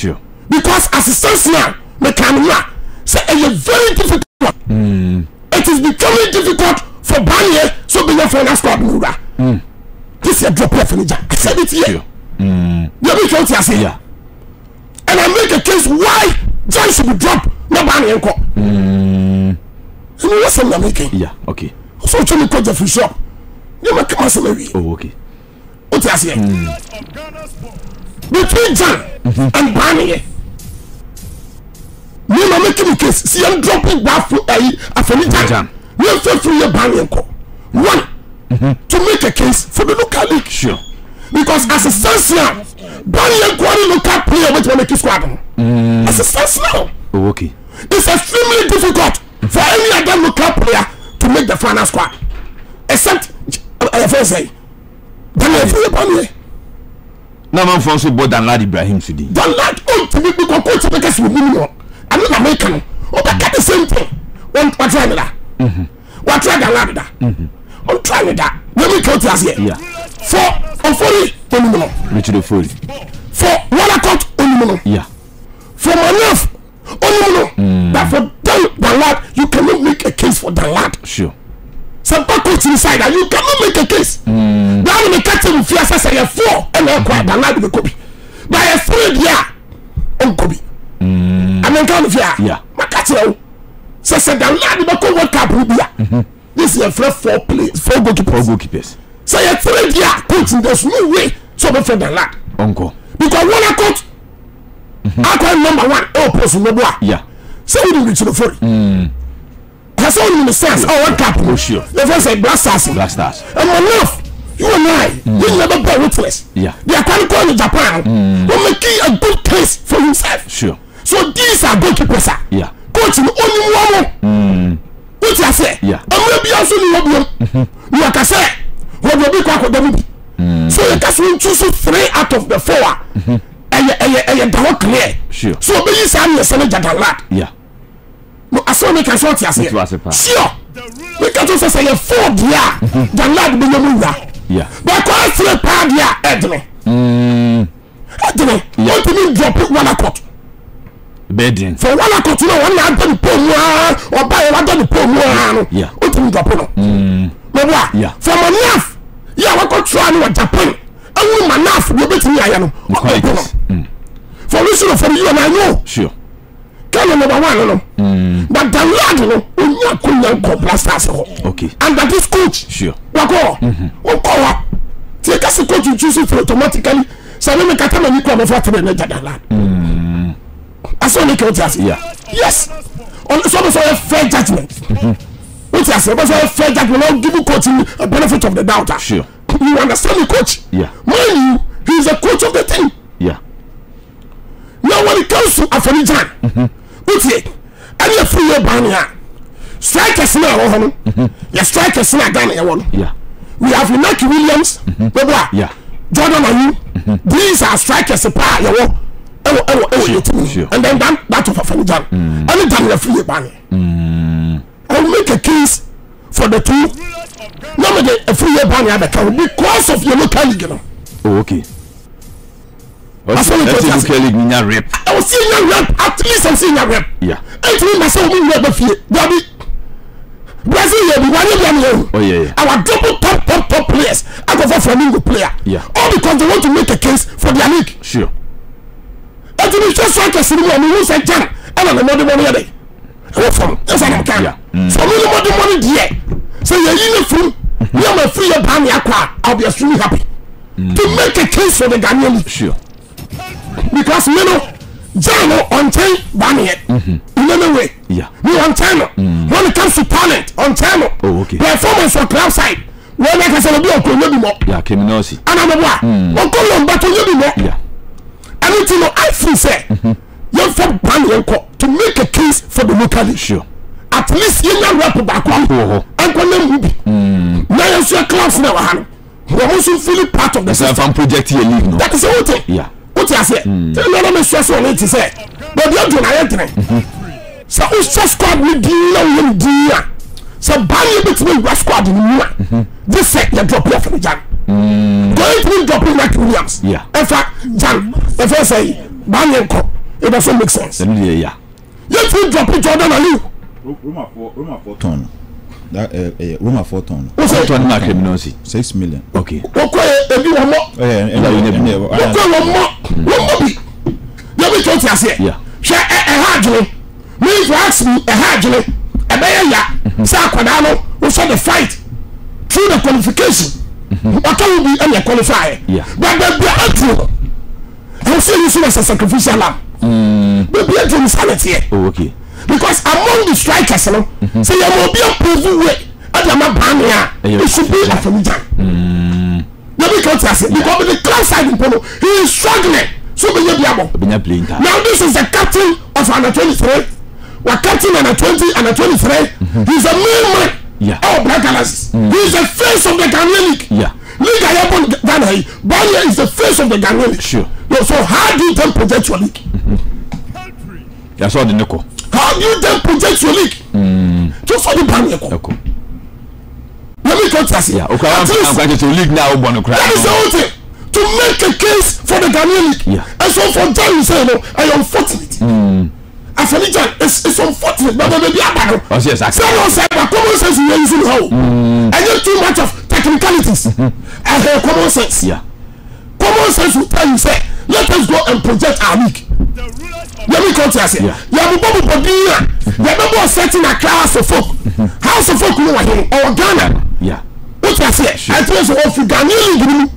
Sure. Because assistance now, me can now say a very difficult one. Mm. It is becoming difficult for Banye, so be your friend as God Mura. This is a drop of energy. I said it here. Yeah. And I make a case why John should be dropped, not Banye and Co. So what's the making? Yeah, okay. So tell me call the free shop. You make a salary. Oh, okay. What is here? Between John and Banye. Me no make him case. See, I'm dropping that for a family jam. We have to free Banye Co. One, to make a case for the local league. Sure. Because as a sense now, Banye Co local player with one squad. As a sense now. Oh, okay. It's extremely difficult for any other local player to make the final squad. Except FSA. Banye free Banye. No man for so board than Lad Ibrahim Sidi. Don't let to make us with me. I'm not American. Oh, but get the same thing. One try with that. One try the Labida. One try with that. Let me count as here. Yeah. For 40 only. Richard 40. For one account only. Yeah. For my love only. But for the Lad, you cannot make a case for the Lad. Sure. Some coach inside, and you cannot make a case. Now we catch him with us say a four and a quad and not with Kobe. By a 3 year on Kobe. And then come here. Yeah. Macatio. So said the lad with a World Cup will this is a four goalkeepers. So a 3 year coach, there's no way so much for the lad. Uncle. Because when I coach, I call number 1, oh person no boy. Yeah. So we do reach the 40. That's all in the sense. Oh, what cap? Oh, sure. The first say blasters. And my love, you and I, we never been ruthless. Yeah. They are trying to go to Japan. We're making a good case for himself. Sure. So these are goalkeepers. Yeah. Coach in only one. What you say? Yeah. And maybe also in Lobby. You are say, what will be called the so the cast will choose 3 out of the 4. And the whole clear. Sure. So these are the senator lad. Yeah. No, I saw me can sort here. Sure, we can also say a 4 year. The lad be no more. Yeah. But I 3 pound year. Edme. What do you mean drop it 1 o'clock? Bedding. For 1 o'clock, you know, one lad done the poor or buy one done the poor. Yeah. What do you drop it? Yeah. For my laugh, yeah, what got try to Japan? I want my laugh. We bet me I know. For reason for you and I know. Sure. Number 1, but the lad, okay. And that is coach. Sure. Take us a coach you choose it automatically. So we make a time and come over to the lad. That's only coaches. Yeah. Yes. On so much a fair judgment. What I say, but a fair judgment will give you coaching a benefit of the doubt. Sure. You understand the coach? Yeah. Mind you, he is a coach of the team. Yeah. Now when it comes to Afenijan, and you free your ban here. Strikers now, your strikers now down here. Yeah. We have Inaki Williams, yeah. Jordan Ayew. These are strikers. Sure. And then that of Afenijan. Any time you free your ban, I will make a case for the two. Normally, a free your ban here because of your local league. You know. Oh, okay. I was seeing your rep. At least I'm seeing your rep. Yeah. I told myself we never fear. Bobby. Brazil, you be one. Oh yeah. Our double top players. I go for Flamengo player. Yeah. All because they want to make a case for their league. Sure. And we just like a cinema. We lose a jam. I don't know the money a day. What from? That's what I can. Yeah. For me, the money there. So you're in the fool. We are my free band. I'll be extremely happy to make a case for the Ghanaian league. Sure. Because we know Jano on time Banye in any way. Yeah. We on time. When it comes to talent, on time. Oh, okay. Performance on club side. When I can say be on Colombia more. Yeah, Keminasi. And I'm a on Colombia to you more. Yeah. And it's no I feel say you for Banye to make a case for the local issue. At least you know rap back on Colombia. Now you see clubs now. We also feel part of the system. Project here league no. That is the whole thing. Yeah. What I say? No, me stress on it. Say, but you do not enter. So we just squad with no idea. So Banye between we squad in this set you drop off from Jan. Don't even drop in like Williams. Yeah. In fact, Jan, if I say It doesn't make sense. Yeah. If you drop it, Jordan Ayew. Rumor for ton. That rumor for ton. What's 6 million. Okay. Okay. Me to ask me a hardly a bayya Saquadano who saw the fight through the qualification. What can we be any qualifier? Yeah. But the outro I'll see you soon as a sacrificial lamb. But we are doing sanity. Oh, okay. Because among the strikers, say there will be a proof way at the Mabania. It should be a family. Nobody can't ask it because the class side in Polo, he is struggling. So we playing time. Now this is the captain of under 23. We're cutting under 20 and 23. He's a main man. Yeah. Oh, Black Galaxies. He's the face of the Ghanaian league. Yeah. League I have on Ghana. Banya is the face of the Ghanaian league. Sure. No, so how do you then project your league? That's all the Neko. How do you then project your league? Just for the Banya. Okay. Let me contrast it. Yeah. Okay. I'm going to league now. That is the whole thing. To make a case for the Ghanaian league. Yeah. And so for that you say, no, I am unfortunate. It's unfortunate, but maybe I don't. Yes, I said, but common sense is using how. And not too much of technicalities. I have common sense. Yeah. Common sense will tell you, say, let us go and project our league. Let me come to us. Yeah. You have a bubble for beer. You remember setting a class of folk. House of folk, you know, or Ghana. Yeah. What I say? I tell you, if you Ghanaian league,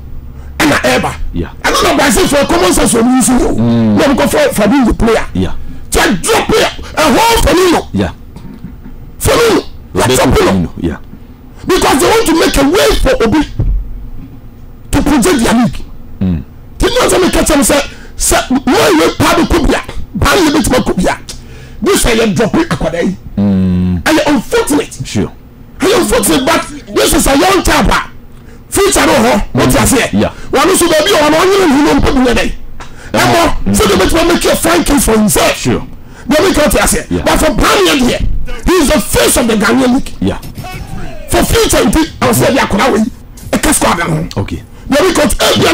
and I ever. Yeah. I don't know, but I say, for common sense, you're using how. Let me go for being the player. Yeah. Drop it a whole Flamengo. Yeah. Flamengo. That's a pillow. Yeah. Because they want to make a way for Obi to project their league. They want to make them say, "No, you probably could be at. Probably you need to could be at. This is a drop it akwadai. And you're unfortunate. Sure. And you're unfortunate, but this is a young chap. Future no ho. What you say? Yeah. One should be on only who don't put so the man make a fine case for himself. Sure. But we can't say. But for Banya here, he is the face of the Ghanaian league. Yeah. For future, I will say, I can't score them. Okay. But we can't say,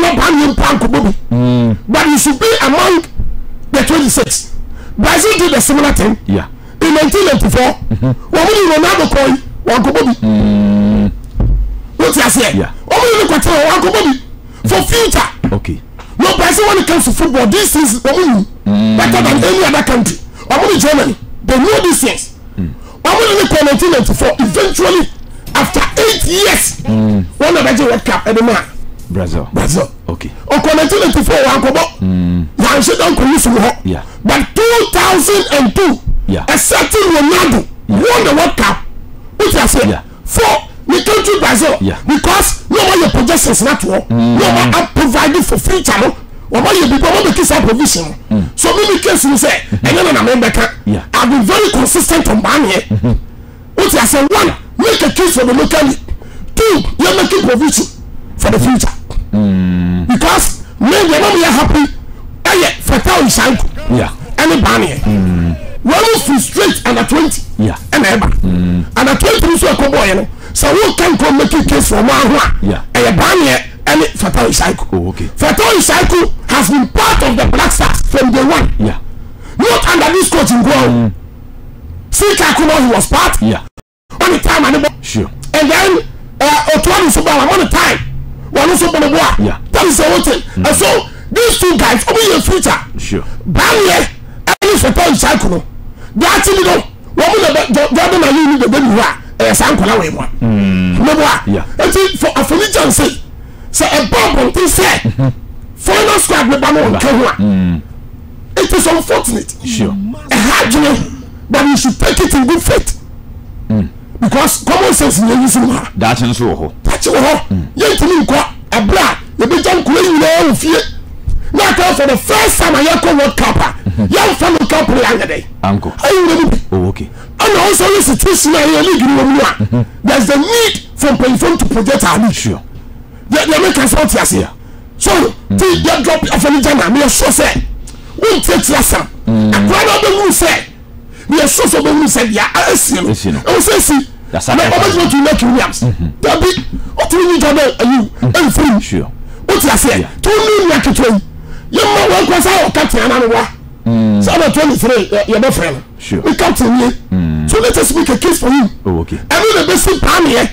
but you should be among the 26. Brazil did a similar thing. Yeah. In 1994, when we Ronaldo coin, one Kobobi. What you say? Yeah. Only the quarter, one Kobobi. For future. Okay. No person when it comes to football, this is better than any other country. I'm in Germany. They know these things. I'm in 1994. Eventually, after 8 years, one of the World Cup at the man. Brazil. Okay. On 1994, yeah. But 2002, yeah. A certain Ronaldo won the World Cup. Which I said, yeah. For we came to Brazil, yeah. Because no one your projections not war. No one are providing for free channel. Or why you become the kids are provision. So many kids will say, and then I'm in Becca. I've been very consistent on Banya. What I said, one, make a case for the local. Two, you're making provision for the future. Because men they're not really happy. And yet Fatawu Issahaku. Yeah. And the Banya. One is frustrated under 20. Yeah. And ever. Under 20 is a cowboy. So who can come make a case for Mahua? Yeah. And Banya and Fatawu Issahaku. Oh, okay. Fatawu Issahaku has been part of the Black Stars from day one. Yeah. Not under this coaching goal. Sika Kuma he was part. Yeah. On the time and the sure. And then Otwani Subala on the time. One also on the board. Yeah. That is the whole thing. And so these two guys over your future. Sure. Banya and Fatawu Issahaku. That's it, you know. What would the baby were? Yeah. And for a religion say, say a bomb on say, foreign squad with Bamon. It is unfortunate. Sure. A hard journey, but you should take it in good faith. Because common sense is using her. That's in so. That's all. You can go a black, the big young queen, now for the first time I have come with Kappa. Young family company under day. Uncle. Oh, okay. And also, the situation I league in there's the need from platform to project our league. Sure. They make us out here. So, they drop a religion and we are sure say, we take some. A crowd of the room said, we are sure for the room said, yeah, I see him. I say, see, that's a always want to Inaki Williams. They'll be, what do you need to know? Are you? Sure. What do I say? 2 million. You know, because I captain Ananwa. So I'm 23, your best friend. Sure. We captain here. So let us make a case for you. Oh, okay. I know the best thing plan here.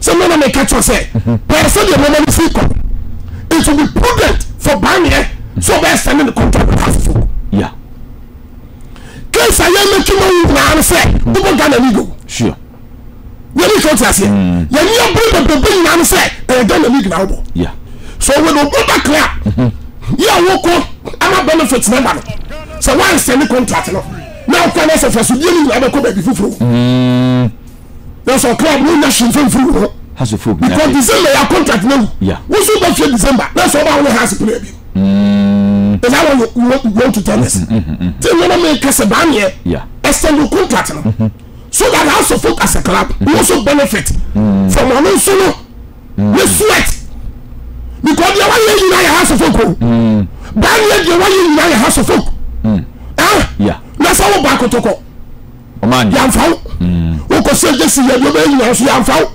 So no one may catch us here. Person you normally see come. It will be prudent for ban here. So we are signing the contract with Africa. Yeah. Case I am making money now. I'm saying, people got illegal. Sure. You need contracts here. You need to bring the people now. I'm saying, they got illegal. Yeah. So when we go back here. Yeah, walk on. I'm a benefits number. So why send the contract now? Now finance of us will deal with other company before. That's our club. No nation from through. Has a fool because December your contract now. Yeah. What's your budget December? That's all I has to play. That's how you want to tell us. Then when I make a ban here, yeah, extend the contract now. So that House of Focus as a club we also benefit from our own solo. We sweat. Because you want to unite a House of Folk. But you want to unite a House of Folk. Yeah. That's how we back to go. You are foul. We can say this is your domain. You are foul.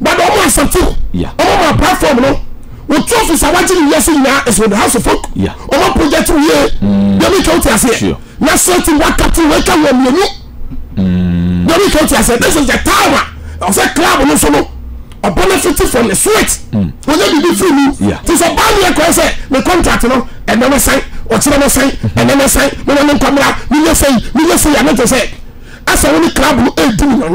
But all my something. Yeah. All my platform, no. We chose to say what you are saying now is with the House of Folk. Yeah. All my project here. Let me count as here. Now certain what captain will come when you know. Let me count as here. This is the tower of the club and also no. A benefiting from the sweat. When they be free, yeah. This is a bad year because the contract, you know, and then I say, or China say, and then I say, when I come out, we will say, I'm not to say. As a only club who ain't doing, no.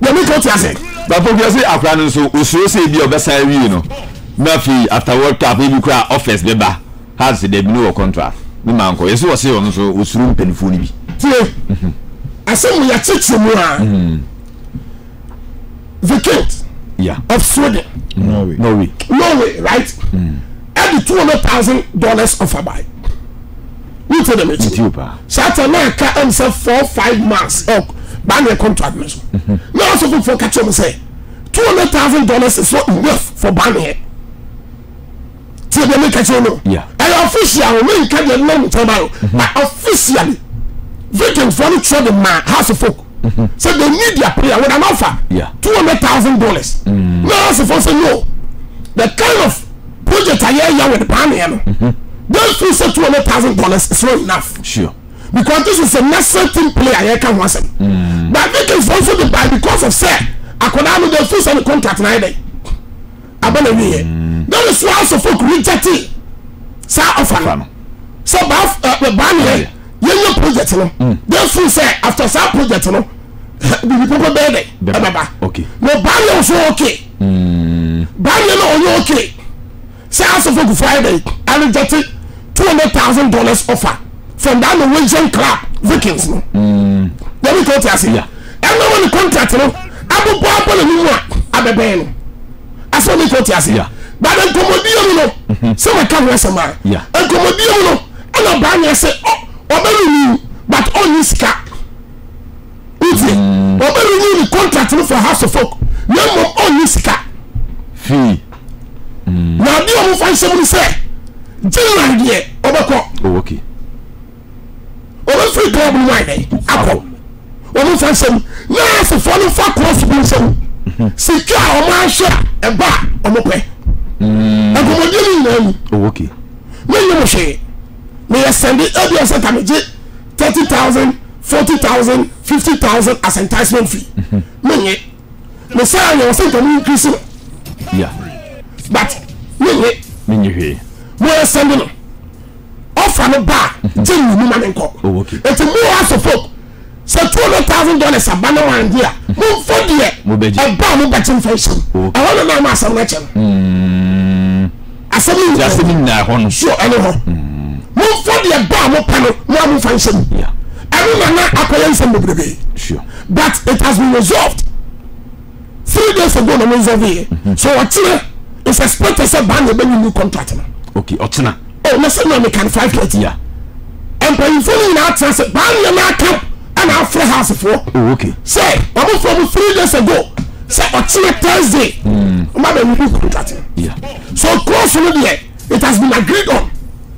Let me go to say. But obviously, I've run into Usuosi, your best salary, you know. Murphy, after World Cup, he will cry office, Beba has the new contract. My uncle, yes, was here on so Usurum Penfuni. I said, we are teaching. The king of Sweden, Norway, right? At the $200,000 offer by. You tell them it's America and 4-5 months of banner contract. Now, also for catch up and say $200,000 is not enough for banner. Till they make a channel. Yeah, and officially, we can't get long tomorrow, but officially, Vikings for each other, man, House of Folk. So they need their prayer with an offer. Yeah. $200,000. Now I'm supposed to know the kind of project I hear here with the pan here. Those who say $200,000 is not enough. Sure. Because this is a necessary player here can once. But they can also be by because of say I could have the first on the contract neither. I believe here. That is why so folk rejecting so offer. So bath the ban here. Your project, you know. Those who say after some project, you know, the people bear there. Okay. No, Barney also okay. Barney no okay. Say also for Friday, I rejected $200,000 offer from that Norwegian club Vikings. No. Let me go to us here. Everyone contract, you know. I will buy up on a new one. I be buying. I saw me go to us here. But then Comodium, you know. So I can't rest on my. Yeah. And Comodium, you know. And Barney say, oh. But only Scar. Is it? Renew the contract for House of Folk. No more only Scar. Fee. Now, dear, who finds somebody say, General, dear, overcoat. Oh, okay. Over free problem, my name. Apple. Over find some. Now, it's a follow for cross person. Secure or my share, a bar, or no pay. And we're dealing them. Oh, okay. When you say, may I send it every asset 30,000, 40,000, 50,000 as enticement fee. Many, the salary was sent on increasing. Yeah. But, many, we are sending off on a bar, Jim Newman and Co. Oh, okay. It's a more house of folk. So $200,000 a banner and here. Move for the a bar, no betting fashion. I want to know my son, Rachel. I said, you just didn't know. Sure, anyhow. Move for the bar, more panel, more function. Yeah. Everyone now appearance and the sure. But it has been resolved 3 days ago. No resolve here. So Otina is expected to ban the new contract. Okay, Otina. Oh, no, we can 5 years. Yeah. And by following our transit, ban your camp and our free house for. Oh, okay. Say, I'm from 3 days ago. Say Otina Thursday. New contract. Yeah. So close to the it has been agreed on.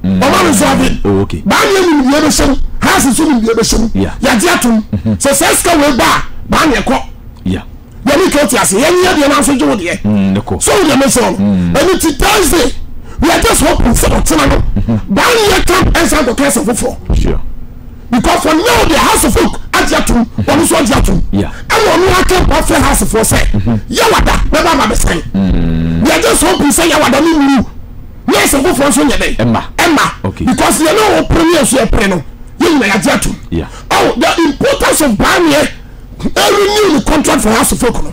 Oman resolve it. Oh, okay. Banya in the election, has its own in the election. Yeah. Yadiatum. So Seska will bar, Banya Cop. Yeah. Then we go to us, any other answer to the air. So the Mason. And it's Thursday. We are just hoping for the tsunami. That year camp ends out the case of Ufo. Sure. Because for now the house of folk at Yatu, one is one Yatu. Yeah. And one who came off the house of Ufo. Yawada, never my mistake. We are just hoping say Yawada Mulu. Yes, a good function. Emma. Okay. Because you know what premiers you are preno. You may adjust. Yeah. Oh, the importance of buying here. I renew the contract for House of Focus.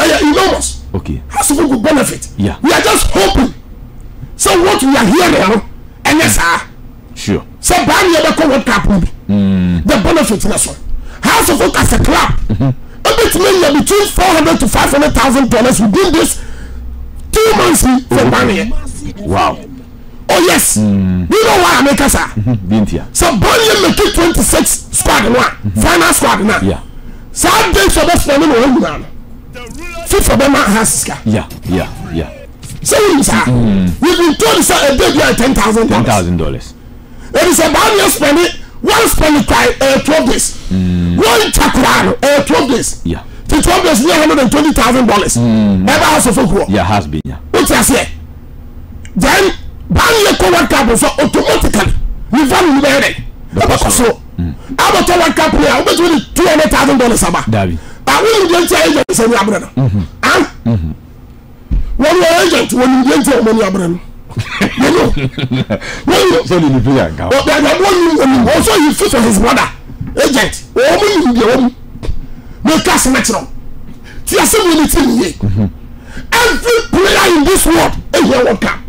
Enormous. Okay. House of Focus benefit. Yeah. We are just hoping. So what we are here now, and yes, sure. So buying here the what happened. The benefit in us one. House of Focus as a club. A bit million between $400,000 to $500,000 within this 2 months for buying here. Wow. Oh yes. You know why I make us so Bonnie make it 26 squad now. Final squad now. Yeah. So I think so that's the number one. Fifth of them has. Yeah. So we've been told it's a big year $10,000. $10,000. It is a Bonnie spending one spending 12 days. One chakra 12 days. Yeah. The 12 days $920,000. Ever House of Focus. Yeah, has been. Yeah. What you say? Then ban your cover carbon so automatically you value it. So about one cap here, over $200,000 about David. I will get your agents and your brother. When your agent, when you get your money, your brother. You know, when you so you play a gun, but then one also you fit for his brother agent. Oh, you know, no cash natural. See, I said, every player in this world is your one cap.